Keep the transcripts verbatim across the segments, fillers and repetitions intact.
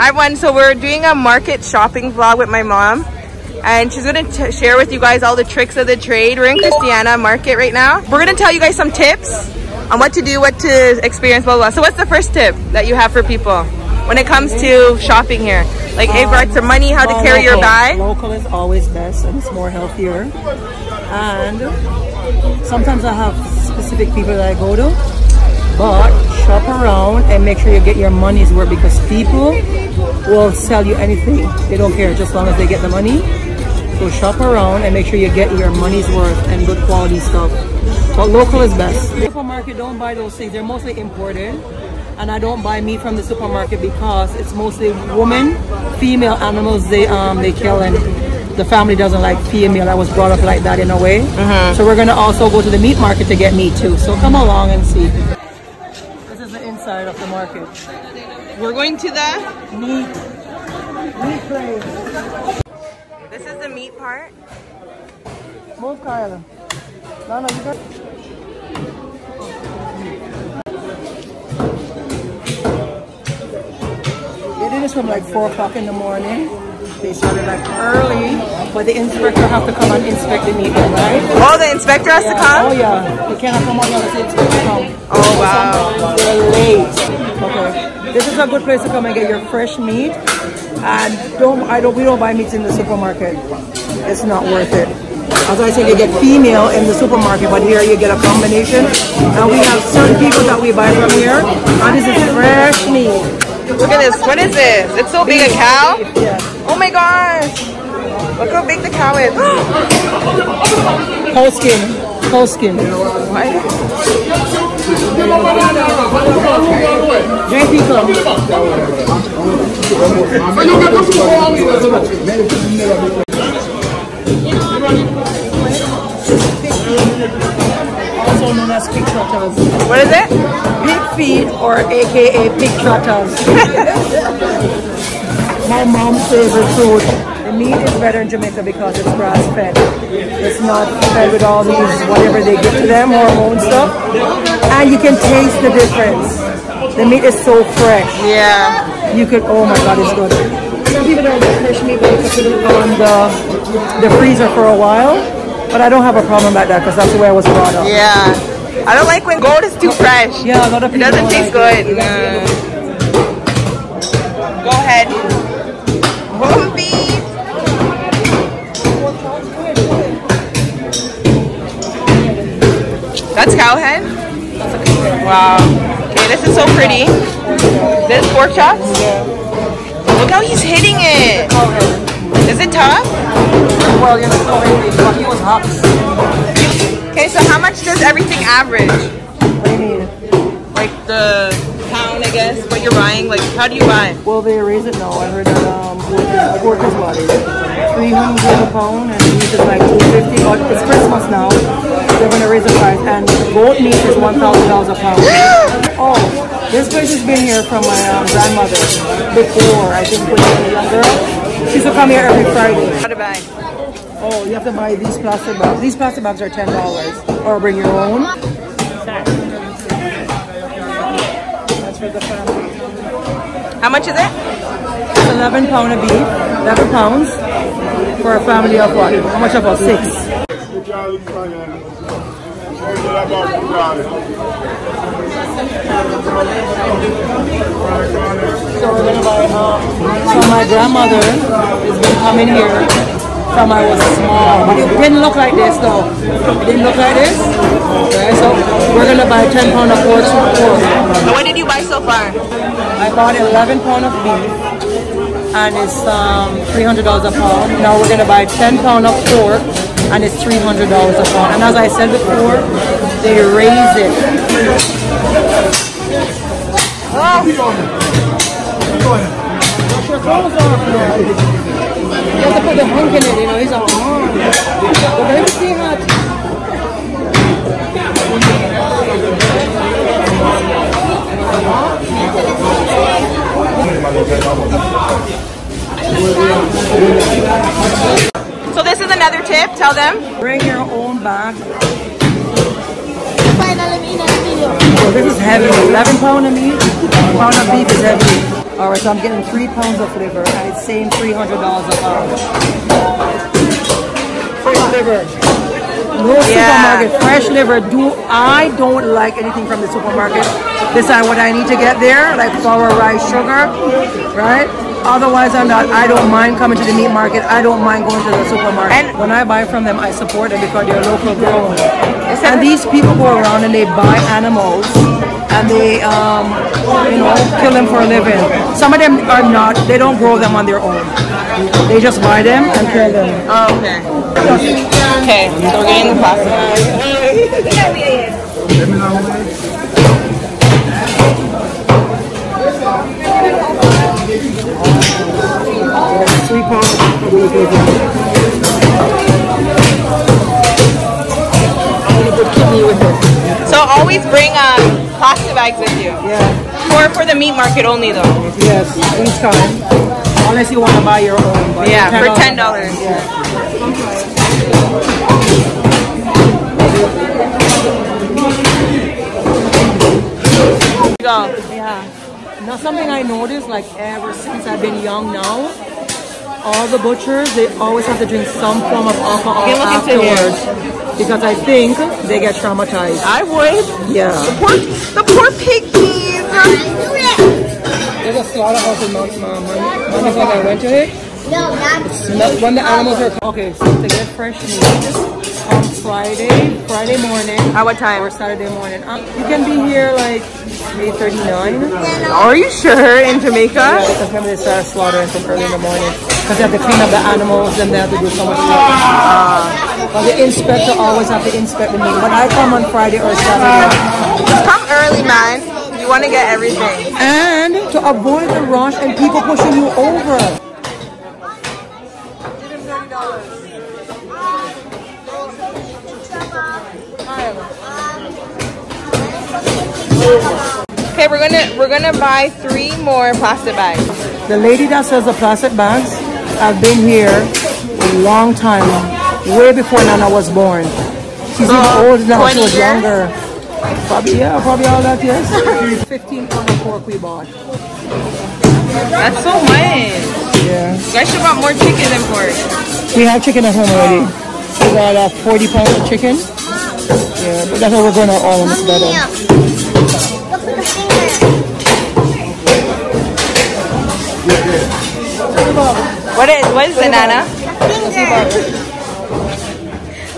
Hi everyone, so we're doing a market shopping vlog with my mom, and she's going to share with you guys all the tricks of the trade. We're in Christiana Market right now. We're going to tell you guys some tips on what to do, what to experience, blah, blah, blah. So what's the first tip that you have for people when it comes to shopping here? Like um, in regards to money, how to carry local. your bag? Local is always best and it's more healthier. And sometimes I have specific people that I go to, but shop around and make sure you get your money's worth, because people will sell you anything. They don't care, just as long as they get the money. So shop around and make sure you get your money's worth and good quality stuff. But local is best. The supermarket don't buy those things. They're mostly imported. And I don't buy meat from the supermarket because it's mostly women, female animals they um they kill, and the family doesn't like female. I was brought up like that in a way. Mm-hmm. So we're gonna also go to the meat market to get meat too. So come along and see. This is the inside of the market. We're going to the meat meat place. This is the meat part. Move, Kyla. No, no, you got. They did this from like four o'clock in the morning. They started like early, but the inspector has to come and inspect the meat, right? Oh, the inspector has yeah. to come? Oh yeah, they cannot come on unless the inspector comes. Oh so wow. They're late. Okay, this is a good place to come and get your fresh meat. And don't I don't we don't buy meats in the supermarket. It's not worth it. As I said, you get female in the supermarket, but here you get a combination. And we have certain people that we buy from here, and this is fresh meat. Look at this. What is this? It's so big, a cow? Yeah. Oh my gosh. Look how big the cow is. Whole skin. Whole skin. What? J P, come. Also known as pig trotters. What is it? Feed, or aka pig trotters. My mom's favorite food. The meat is better in Jamaica because it's grass fed. It's not fed with all these whatever they give to them, hormone stuff. And you can taste the difference. The meat is so fresh. Yeah. You could, oh my god, it's good. Some people don't get fresh meat, but they put it on the, the freezer for a while. But I don't have a problem about that because that's the way I was brought up. Yeah. I don't like when gold is too fresh. Yeah, a lot of people. It doesn't taste like good. No. Go ahead. Homebee. That's cow head. Wow. Okay, this is so pretty. This is pork chops. Look how he's hitting it. Is it tough? Well, you're not really, but he was hot. Okay, so how much does everything average? What do you mean? Like the pound, I guess, what you're buying? Like, how do you buy? Well, they raise it now. I heard that um, quarter's body. three hundred a pound, and meat is like two fifty, but it's Christmas now. They're going to raise the price, and goat meat is one thousand dollars a pound. Oh, this place has been here from my um, grandmother before, I think, when she was a young girl. She used to come here every Friday. How to buy? Oh, you have to buy these plastic bags. These plastic bags are ten dollars. Or bring your own. That's for the family. How much is it? It's eleven pounds of beef. eleven pounds. For a family of what? How much of us? Six. So we're going to buy um, So my grandmother has been coming here from I was small, but it didn't look like this though. It didn't look like this. Okay, so we're gonna buy ten pounds of pork. So what did you buy so far? I bought eleven pounds of beef, and it's um, three hundred dollars a pound. Now we're gonna buy ten pounds of pork, and it's three hundred dollars a pound. And as I said before, they raise it. Oh. You have to put the hunk in it, you know, he's all on. The baby's too hot. So this is another tip, tell them. Bring your own bag. So this is heavy, eleven pound of meat, one pound of beef is heavy. All right, so I'm getting three pounds of liver, and it's saying three hundred dollars a pound. Fresh liver. No yeah. supermarket. Fresh liver. Do I don't like anything from the supermarket. Decide what I need to get there, like flour, rice, sugar, right? Otherwise, I'm not. I don't mind coming to the meat market. I don't mind going to the supermarket. And when I buy from them, I support them because they're local grown. And these people go around and they buy animals and they, um, you know, kill them for a living. Some of them are not. They don't grow them on their own. They just buy them and kill them. Oh, okay. Okay. So we're getting the pasta. Three pounds of liver. I'm gonna put kidney with it. So always bring um, plastic bags with you. Yeah. Or for the meat market only though. Yes, each time. Unless you want to buy your own. But yeah, for ten dollars. Yeah. Go. Yeah. Now something I noticed, like ever since I've been young now, all the butchers, they always have to drink some form of alcohol afterwards because I think they get traumatized. I would. Yeah. The poor, the poor piggies. There's a slaughterhouse in Mount Mom. Mom, like I went to it. No, that's not when the animals are. Okay, so to get fresh meat on Friday, Friday morning. At what time? Or Saturday morning. Um, you can be here like eight thirty-nine. Are you sure in Jamaica? Yeah, because remember they start slaughtering from early in the morning. Because they have to clean up the animals and they have to do so much work. Uh, well, the inspector always have to inspect the meat. When I come on Friday or Saturday, just come early, man. You want to get everything. And to avoid the rush and people pushing you over. Okay, we're gonna we're gonna buy three more plastic bags. The lady that sells the plastic bags. I've been here a long time, way before Nana was born. She's uh, even older now, she was younger. Probably, yeah, probably all that, yes. fifteen pounds of pork we bought. That's so much. Yeah. You guys should want more chicken than pork. We have chicken at home already. We got uh, forty pounds of chicken. Yeah, but that's what we're going to all in this better. Look at the finger. What is, what is it, Nana?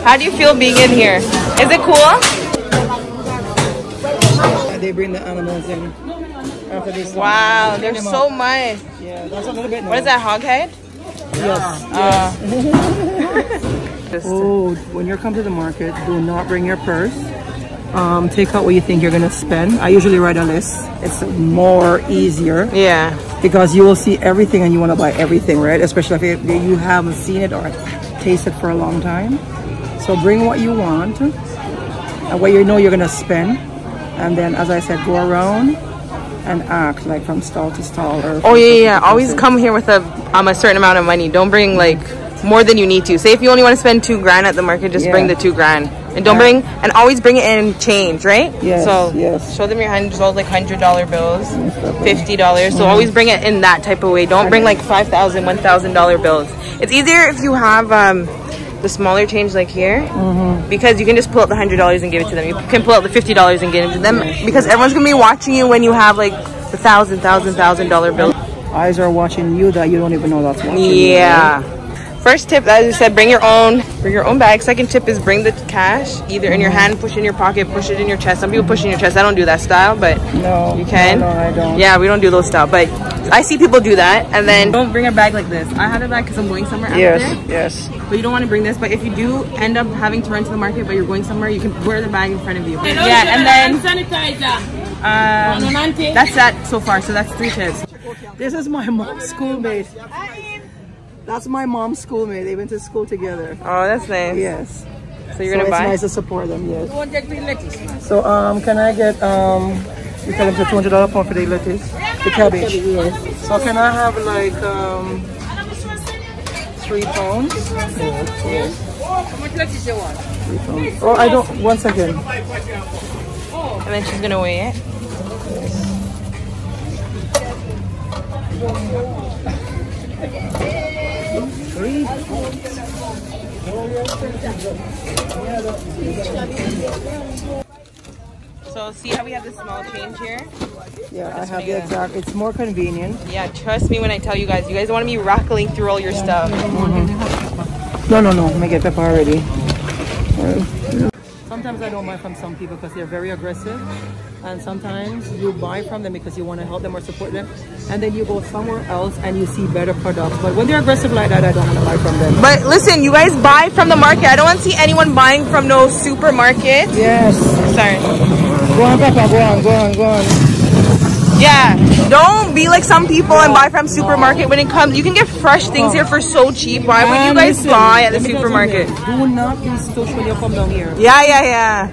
How do you feel being in here? Is it cool? They bring the animals in after this. Wow, there's so much. Yeah, that's a little bit. What is that, hog head? Yes. Uh, oh, when you come to the market, do not bring your purse. Um, take out what you think you're gonna spend. I usually write a list. It's more easier. Yeah. Because you will see everything and you want to buy everything, right? Especially if it, you haven't seen it or tasted for a long time. So bring what you want and what you know you're gonna spend. And then, as I said, go around and act like from stall to stall. Or oh yeah, yeah. Always come here with a um a certain amount of money. Don't bring like more than you need to. Say if you only want to spend two grand at the market, just yeah. bring the two grand. And don't yeah. bring, and always bring it in change, right? Yes, so yes. Show them your hundreds, like one hundred dollar bills, fifty dollars. Mm-hmm. So always bring it in that type of way. Don't bring like five thousand dollars, one thousand dollar bills. It's easier if you have um, the smaller change like here, mm-hmm. because you can just pull out the one hundred dollars and give it to them. You can pull out the fifty dollars and give it to them because everyone's going to be watching you when you have like the thousand, thousand, thousand dollar bill. Eyes are watching you that you don't even know that's watching you. Yeah. Right? First tip, as you said, bring your own, bring your own bag. Second tip is bring the cash, either in your hand, push it in your pocket, push it in your chest. Some people push it in your chest. I don't do that style, but no, you can. No, no, I don't. Yeah, we don't do those style, but I see people do that. And then don't bring a bag like this. I had a bag because I'm going somewhere. Yes, after, yes. But you don't want to bring this. But if you do end up having to run to the market, but you're going somewhere, you can wear the bag in front of you. And yeah, and then sanitizer. Um, that's that so far. So that's three tips. This is my mom's schoolmate. That's my mom's schoolmate. They went to school together. Oh, that's nice. Yes. So you're so gonna it's buy? It's nice to support them. Yes. You want to get green lettuce? So um, can I get um? You tell them to two hundred dollar pound for the lettuce, the cabbage. Yes. So can I have like um? Three pounds. Yes. Yes. How much lettuce you want? Three pounds. Oh, I don't. One second. And then she's gonna weigh it. Yes. So see how we have the small change here? Yeah, I have the exact. It's more convenient. Yeah, trust me when I tell you guys. You guys don't want to be rattling through all your stuff. Mm-hmm. No, no, no. Let me get pepper already. Right. Sometimes I don't buy from some people because they're very aggressive. And sometimes you buy from them because you want to help them or support them. And then you go somewhere else and you see better products. But when they're aggressive like that, I don't want to buy from them. But listen, you guys buy from the market. I don't want to see anyone buying from no supermarket. Yes. Sorry. Go on, Papa. Go on, go on, go on. Yeah. Don't be like some people and buy from supermarket when it comes. You can get fresh things here for so cheap. Why would you guys buy at the supermarket? Do not be social you come down here. Yeah, yeah, yeah.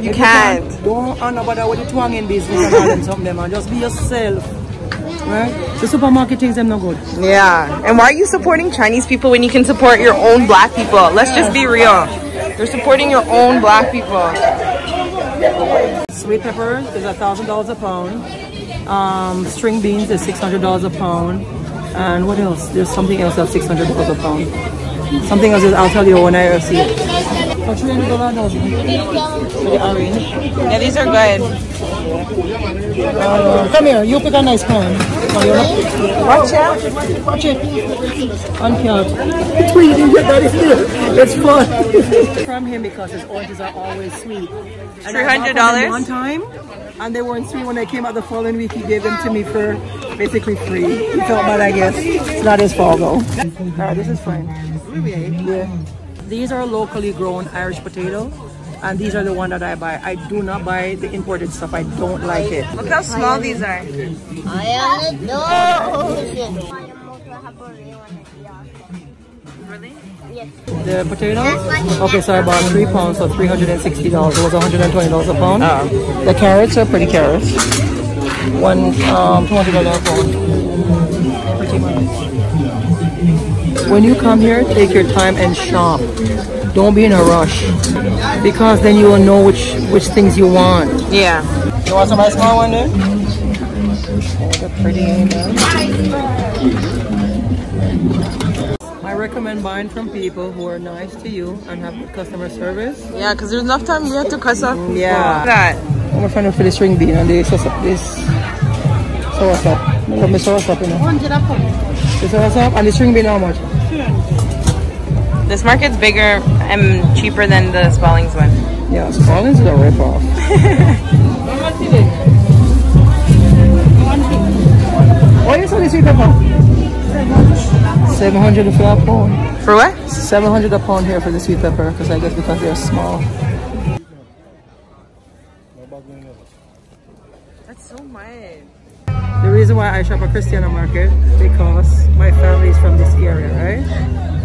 You if can't. You can, don't know about that with the twanging business and all them something, man. Just be yourself. Right? The supermarket things them no good. Yeah. And why are you supporting Chinese people when you can support your own black people? Let's just be real. You're supporting your own black people. Sweet pepper is a thousand dollars a pound. Um, string beans is six hundred dollars a pound. And what else? There's something else that's six hundred dollars a pound. Something else that I'll tell you when I see it. For three hundred dollars. Yeah, these are good. Uh, come here, you pick a nice one. Watch out. Watch it. Uncount. Please, you get that is good. It's fun. From him because his oranges are always sweet. three hundred dollars? One time, and they weren't sweet when they came out the following week. He gave them to me for basically free. He felt bad, I guess. It's not his fault though. Alright, this is fine. Yeah. These are locally grown Irish potato, and these are the one that I buy. I do not buy the imported stuff. I don't like it. Look how small these are. Really? Yes. The potatoes? Okay, so I bought three pounds for three hundred sixty dollars. It was one hundred twenty dollars a pound. Uh, the carrots are pretty carrots. One, um, two hundred dollars a pound. Pretty much. When you come here, take your time and shop. Don't be in a rush, because then you will know which which things you want. Yeah. You want some ice cream one then? They're pretty, ain't they? I recommend buying from people who are nice to you and have good customer service. Yeah, because there's enough time we have to cut off. Yeah. That. I'm trying to fill the string bean and this. So what's up? From the source up, you know. The source up and the string bean, how much? This market's bigger and cheaper than the Spallings one. Yeah, Spallings is a rip-off. Why you sell the sweet pepper? seven hundred a pound. For what? seven hundred a pound here for the sweet pepper, because I guess because they're small. That's so much. The reason why I shop at Christiana Market because my family is from this area, right?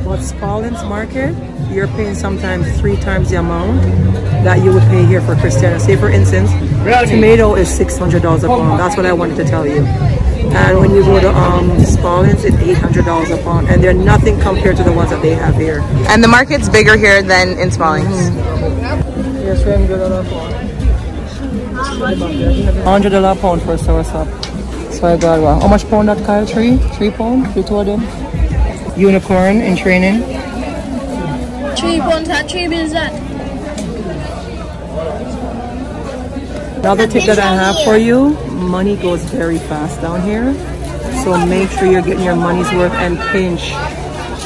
But Spallings Market, you're paying sometimes three times the amount that you would pay here for Christiana. Say for instance, tomato is six hundred dollars a pound. That's what I wanted to tell you. And when you go to um, Spallings, it's eight hundred dollars a pound. And they're nothing compared to the ones that they have here. And the market's bigger here than in Spallings. Mm-hmm. Yes, one hundred dollars a pound for soursop. So I got well. How much pound that Kyle? Three? Three pound? Three two of them? Unicorn in training. Three pounds at three bills at. Another tip that I have for you, money goes very fast down here. So make sure you're getting your money's worth and pinch.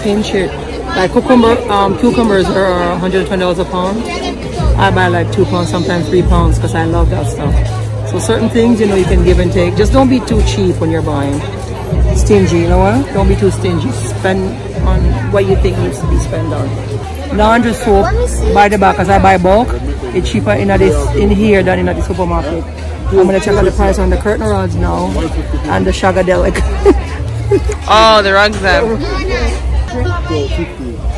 Pinch it. Like cucumber, um, cucumbers are one hundred twenty dollars a pound. I buy like two pounds, sometimes three pounds because I love that stuff. So certain things, you know, you can give and take. Just don't be too cheap when you're buying. Stingy, you know what? Don't be too stingy. Spend on what you think needs to be spent on. Laundry soap, buy the back, because I buy bulk. It's cheaper in, this, in here than in the supermarket. I'm going to check out the price on the curtain rods now and the shagadelic. Oh, the rugs then.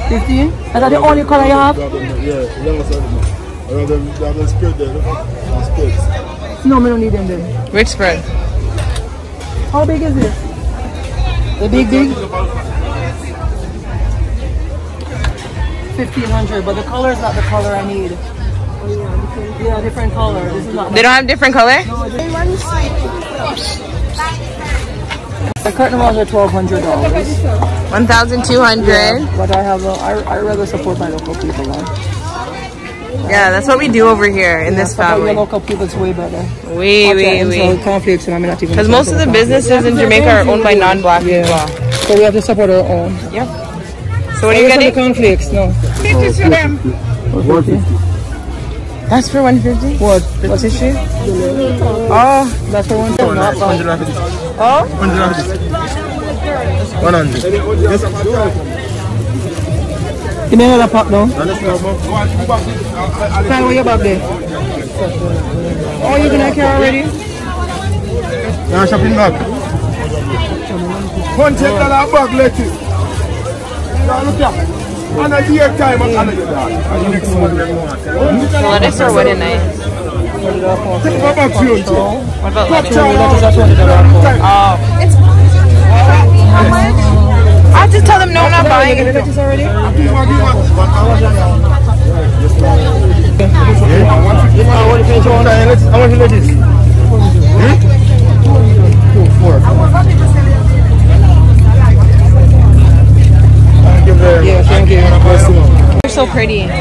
fifteen? Is that the only color you have? Yeah. No, we don't need them then. Which spread? How big is this? The big, big? fifteen hundred, but the color is not the color I need. Yeah, different color. This is not. They don't have different color? No, The curtain walls are twelve hundred dollars. one thousand two hundred dollars. Yeah, but I have a, I, I rather support my local people. Huh? Yeah, that's what we do over here in yeah, this family. Local people, it's way better. We, we, we. Conflicts, and I'm not even. Because most of the businesses in Jamaica are owned by non-black people. Yeah. So we have to support our own. Yep. So what are you getting? The conflicts, no. Fifty for them. That's for one fifty? What? The tissue? Oh, that's for one fifty. one fifty. Oh? one fifty. one hundred. Give me another pop now. Tell me your bag there. Oh, you're gonna carry already? No, shopping bag. one hundred dollars bag lettuce. And a year time and another lettuce or what in night? What about lettuce? Oh. It's how much? I just tell them no, I'm not buying it. How much lettuce? Four. Yeah, thank you. You're so pretty. Look at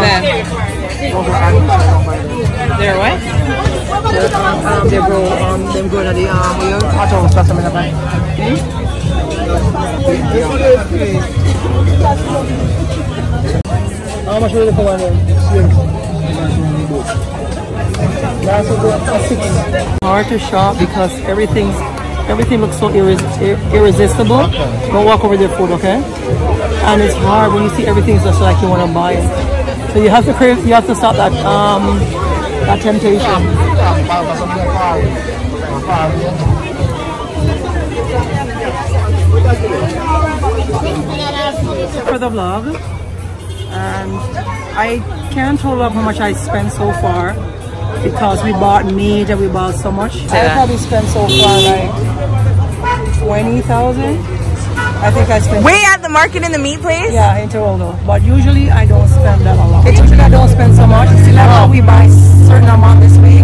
that. They're what? They go, um, them go to the, um, you how much will you for one? Hard to shop because everything's Everything looks so irres irresistible. Don't walk over their food, okay? And it's hard when you see everything's just like you want to buy it. So you have to crave, you have to stop that um that temptation. For the vlog, and I can't hold up how much I spent so far because we bought meat and we bought so much. Yeah. I probably spent so far like twenty thousand. I think I spent way at the market in the meat place. Yeah, in Toronto. But usually I don't spend that a lot. Usually I don't spend so much. Still, like we buy certain amount this week.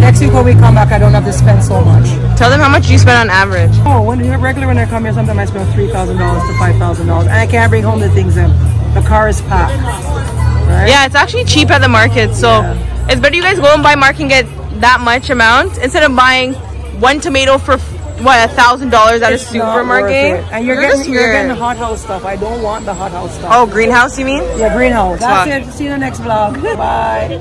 Next week when we come back, I don't have to spend so much. Tell them how much you spend on average. Oh, when you're regular when I come here, sometimes I spend three thousand dollars to five thousand dollars, and I can't bring home the things in. The car is packed. Right? Yeah, it's actually cheap at the market, so yeah. It's better you guys go and buy market and get that much amount instead of buying one tomato for. What, a thousand dollars at a supermarket? And you're, you're getting you're getting hothouse stuff. I don't want the hothouse stuff. Oh, greenhouse you mean? Yeah, greenhouse. That's wow. It. See you in the next vlog. Bye.